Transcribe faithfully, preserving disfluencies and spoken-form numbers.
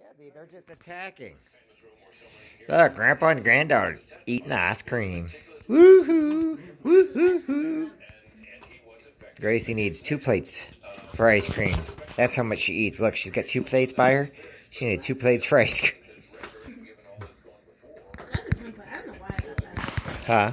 Yeah, dude, they're just attacking. Look, Grandpa and Granddaughter eating ice cream. Woohoo! Woohoo! Gracie needs two plates for ice cream. That's how much she eats. Look, she's got two plates by her. She needed two plates for ice cream. Huh?